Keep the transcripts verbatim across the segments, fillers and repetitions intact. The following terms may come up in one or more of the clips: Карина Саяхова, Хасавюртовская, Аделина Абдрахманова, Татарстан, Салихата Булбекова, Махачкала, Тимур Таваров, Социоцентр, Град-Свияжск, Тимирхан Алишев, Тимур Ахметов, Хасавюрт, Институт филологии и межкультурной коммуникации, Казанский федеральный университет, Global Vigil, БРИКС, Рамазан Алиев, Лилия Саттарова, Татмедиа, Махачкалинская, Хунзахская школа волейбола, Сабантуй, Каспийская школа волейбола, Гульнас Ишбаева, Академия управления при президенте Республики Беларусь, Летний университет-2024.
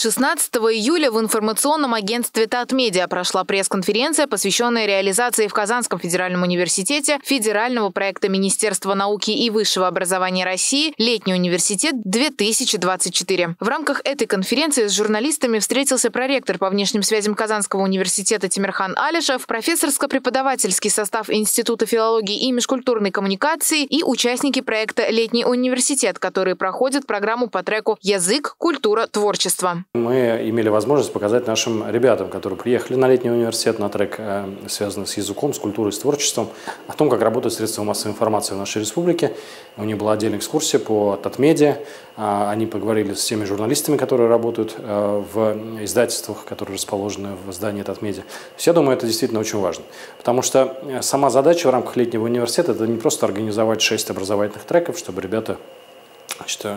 шестнадцатого июля в информационном агентстве «Татмедиа» прошла пресс-конференция, посвященная реализации в Казанском федеральном университете федерального проекта Министерства науки и высшего образования России «Летний университет-две тысячи двадцать четыре». В рамках этой конференции с журналистами встретился проректор по внешним связям Казанского университета Тимирхан Алишев, профессорско-преподавательский состав Института филологии и межкультурной коммуникации и участники проекта «Летний университет», которые проходят программу по треку «Язык, культура, творчество». Мы имели возможность показать нашим ребятам, которые приехали на Летний университет, на трек, связанный с языком, с культурой, с творчеством, о том, как работают средства массовой информации в нашей республике. У них была отдельная экскурсия по Татмедиа. Они поговорили с теми журналистами, которые работают в издательствах, которые расположены в здании Татмедиа. Я думаю, это действительно очень важно, потому что сама задача в рамках Летнего университета – это не просто организовать шесть образовательных треков, чтобы ребята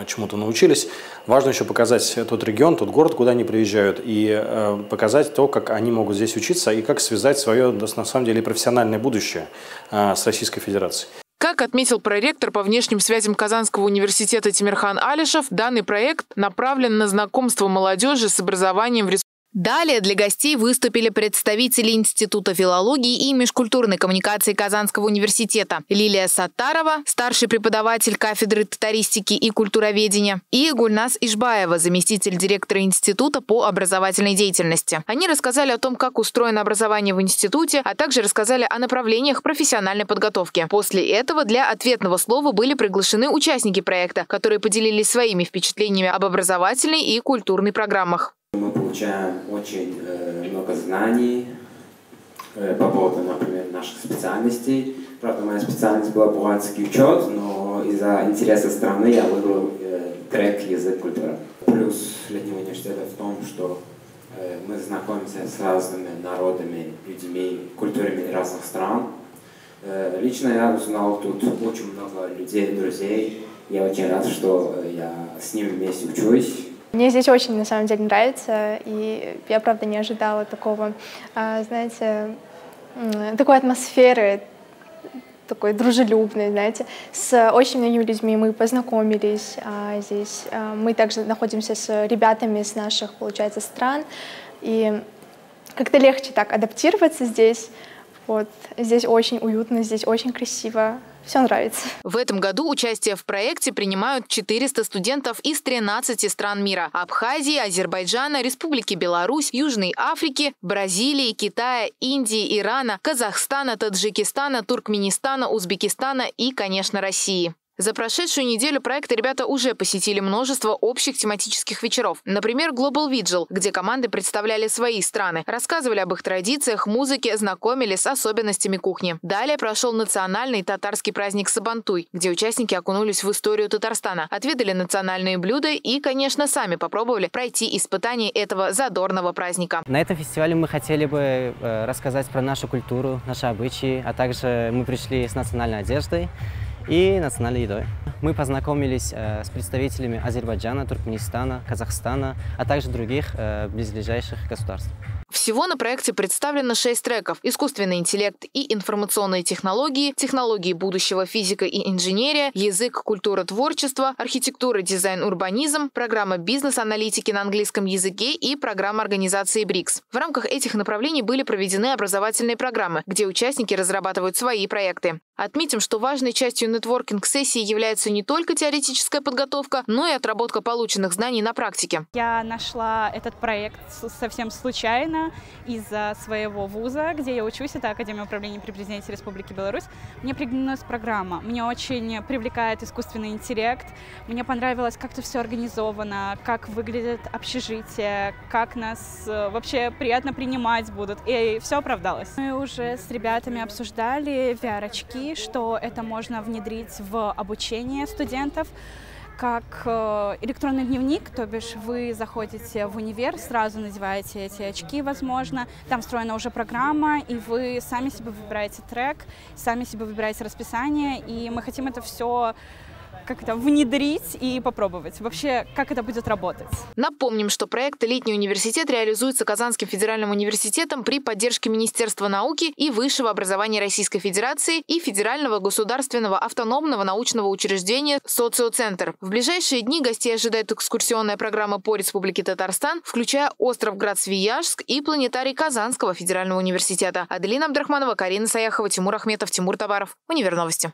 чему-то научились. Важно еще показать тот регион, тот город, куда они приезжают, и э, показать то, как они могут здесь учиться и как связать свое, на самом деле, профессиональное будущее э, с Российской Федерацией. Как отметил проректор по внешним связям Казанского университета Тимирхан Алишев, данный проект направлен на знакомство молодежи с образованием в республике. Далее для гостей выступили представители Института филологии и межкультурной коммуникации Казанского университета Лилия Саттарова, старший преподаватель кафедры татаристики и культуроведения, и Гульнас Ишбаева, заместитель директора Института по образовательной деятельности. Они рассказали о том, как устроено образование в институте, а также рассказали о направлениях профессиональной подготовки. После этого для ответного слова были приглашены участники проекта, которые поделились своими впечатлениями об образовательной и культурной программах. Мы получаем очень э, много знаний э, по поводу, например, наших специальностей. Правда, моя специальность была бухгалтерский учет, но из-за интереса страны я выбрал э, трек «Язык, культура». Плюс Летнего университета в том, что э, мы знакомимся с разными народами, людьми, культурами разных стран. Э, лично я узнал тут очень много людей, друзей. Я очень рад, что я с ними вместе учусь. Мне здесь очень, на самом деле, нравится, и я, правда, не ожидала такого, знаете, такой атмосферы, такой дружелюбной, знаете. С очень многими людьми мы познакомились здесь. Мы также находимся с ребятами из наших, получается, стран, и как-то легче так адаптироваться здесь. Вот. Здесь очень уютно, здесь очень красиво. Все нравится. В этом году участие в проекте принимают четыреста студентов из тринадцати стран мира: Абхазии, Азербайджана, Республики Беларусь, Южной Африки, Бразилии, Китая, Индии, Ирана, Казахстана, Таджикистана, Туркменистана, Узбекистана и, конечно, России. За прошедшую неделю проекта ребята уже посетили множество общих тематических вечеров. Например, Global Vigil, где команды представляли свои страны, рассказывали об их традициях, музыке, знакомились с особенностями кухни. Далее прошел национальный татарский праздник Сабантуй, где участники окунулись в историю Татарстана, отведали национальные блюда и, конечно, сами попробовали пройти испытания этого задорного праздника. На этом фестивале мы хотели бы рассказать про нашу культуру, наши обычаи, а также мы пришли с национальной одеждой и национальной едой. Мы познакомились э, с представителями Азербайджана, Туркменистана, Казахстана, а также других э, близлежащих государств. Всего на проекте представлено шесть треков: искусственный интеллект и информационные технологии, технологии будущего, физика и инженерия, язык, культура, творчество, архитектура, дизайн, урбанизм, программа бизнес-аналитики на английском языке и программа организации БРИКС. В рамках этих направлений были проведены образовательные программы, где участники разрабатывают свои проекты. Отметим, что важной частью нетворкинг-сессии является не только теоретическая подготовка, но и отработка полученных знаний на практике. Я нашла этот проект совсем случайно из-за своего вуза, где я учусь, это Академия управления при президенте Республики Беларусь. Мне приглянулась программа, мне очень привлекает искусственный интеллект, мне понравилось, как это все организовано, как выглядит общежитие, как нас вообще приятно принимать будут, и все оправдалось. Мы уже с ребятами обсуждали ви ар-очки, что это можно внедрить в обучение студентов, как электронный дневник, то бишь вы заходите в универ, сразу надеваете эти очки, возможно, там встроена уже программа, и вы сами себе выбираете трек, сами себе выбираете расписание, и мы хотим это все как это внедрить и попробовать вообще, как это будет работать. Напомним, что проект «Летний университет» реализуется Казанским федеральным университетом при поддержке Министерства науки и высшего образования Российской Федерации и Федерального государственного автономного научного учреждения «Социоцентр». В ближайшие дни гостей ожидает экскурсионная программа по Республике Татарстан, включая остров Град-Свияжск и планетарий Казанского федерального университета. Аделина Абдрахманова, Карина Саяхова, Тимур Ахметов, Тимур Таваров. Универновости.